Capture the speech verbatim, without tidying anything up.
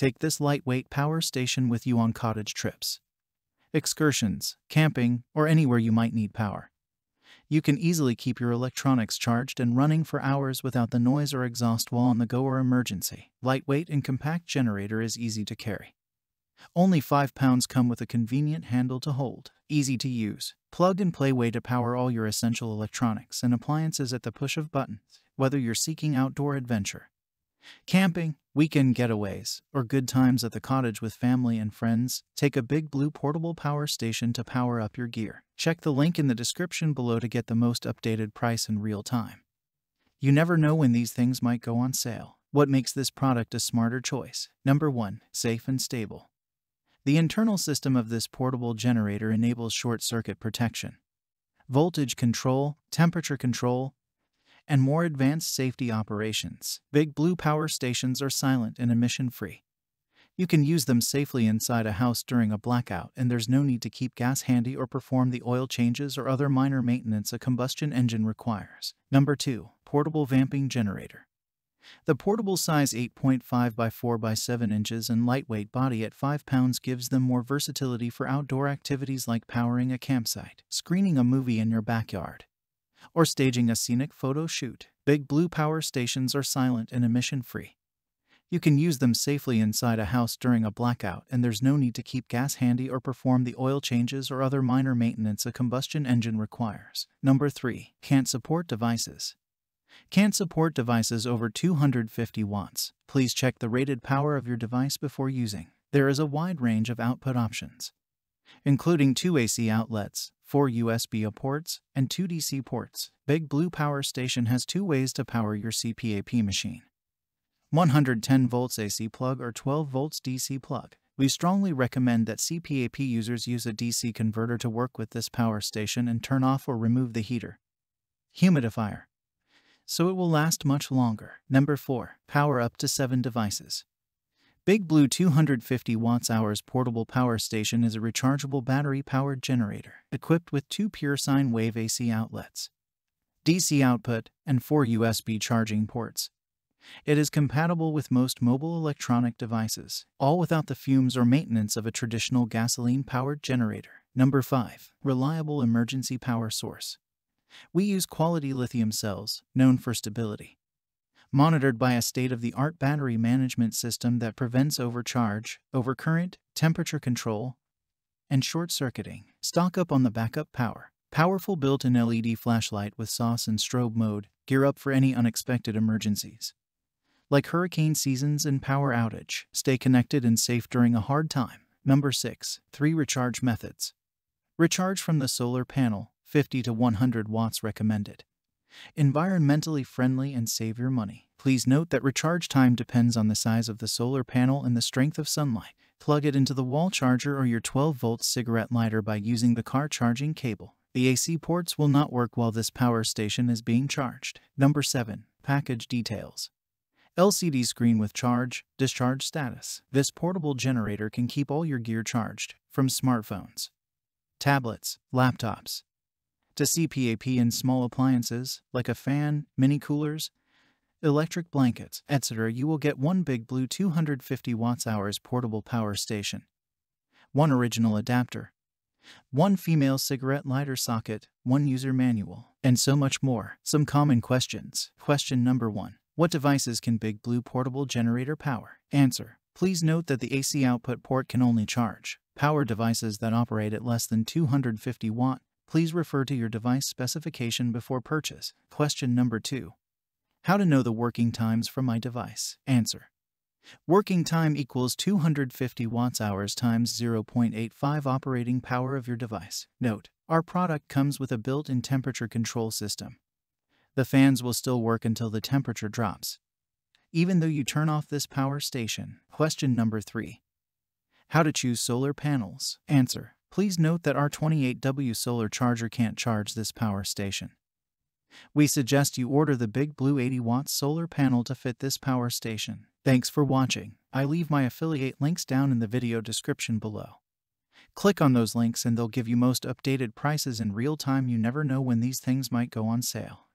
Take this lightweight power station with you on cottage trips, excursions, camping, or anywhere you might need power. You can easily keep your electronics charged and running for hours without the noise or exhaust while on the go or emergency. Lightweight and compact generator is easy to carry. Only five pounds, come with a convenient handle to hold, easy to use, plug and play way to power all your essential electronics and appliances at the push of buttons. Whether you're seeking outdoor adventure, camping, weekend getaways, or good times at the cottage with family and friends, take a BigBlue portable power station to power up your gear. Check the link in the description below to get the most updated price in real time. You never know when these things might go on sale. What makes this product a smarter choice? Number one. Safe and stable. The internal system of this portable generator enables short circuit protection, voltage control, temperature control, and more advanced safety operations. BigBlue power stations are silent and emission-free. You can use them safely inside a house during a blackout, and there's no need to keep gas handy or perform the oil changes or other minor maintenance a combustion engine requires. Number two. Portable vamping generator. The portable size eight point five by four by seven inches and lightweight body at five pounds gives them more versatility for outdoor activities like powering a campsite, screening a movie in your backyard, or staging a scenic photo shoot. BigBlue power stations are silent and emission-free. You can use them safely inside a house during a blackout, and there's no need to keep gas handy or perform the oil changes or other minor maintenance a combustion engine requires. Number three. Can't support devices. Can't support devices over two hundred fifty watts. Please check the rated power of your device before using. There is a wide range of output options, including two A C outlets, four U S B ports, and two D C ports. BigBlue power station has two ways to power your C PAP machine: one hundred ten volts A C plug or twelve volts D C plug. We strongly recommend that C PAP users use a D C converter to work with this power station and turn off or remove the heater, humidifier, so it will last much longer. Number four. Power up to seven devices. BigBlue two hundred fifty watt hours portable power station is a rechargeable battery-powered generator equipped with two pure sine wave A C outlets, D C output, and four U S B charging ports. It is compatible with most mobile electronic devices, all without the fumes or maintenance of a traditional gasoline-powered generator. Number five. Reliable emergency power source. We use quality lithium cells, known for stability, monitored by a state-of-the-art battery management system that prevents overcharge, overcurrent, temperature control, and short-circuiting. Stock up on the backup power. Powerful built-in L E D flashlight with S O S and strobe mode. Gear up for any unexpected emergencies, like hurricane seasons and power outage. Stay connected and safe during a hard time. Number six. Three recharge methods. Recharge from the solar panel. fifty to one hundred watts recommended. Environmentally friendly and save your money. Please note that recharge time depends on the size of the solar panel and the strength of sunlight. Plug it into the wall charger or your twelve volt cigarette lighter by using the car charging cable. The A C ports will not work while this power station is being charged. Number seven. Package details. L C D screen with charge, discharge status. This portable generator can keep all your gear charged, from smartphones, tablets, laptops, to C PAP and small appliances like a fan, mini coolers, electric blankets, et cetera. You will get one BigBlue two hundred fifty watt hours portable power station, one original adapter, one female cigarette lighter socket, one user manual, and so much more. Some common questions. Question number one. What devices can BigBlue portable generator power? Answer. Please note that the A C output port can only charge power devices that operate at less than two hundred fifty watts. Please refer to your device specification before purchase. Question number two. How to know the working times for my device? Answer. Working time equals two hundred fifty watt hours times zero point eight five operating power of your device. Note, our product comes with a built-in temperature control system. The fans will still work until the temperature drops, even though you turn off this power station. Question number three. How to choose solar panels? Answer. Please note that our twenty-eight watt solar charger can't charge this power station. We suggest you order the BigBlue eighty watt solar panel to fit this power station. Thanks for watching. I leave my affiliate links down in the video description below. Click on those links and they'll give you most updated prices in real time. You never know when these things might go on sale.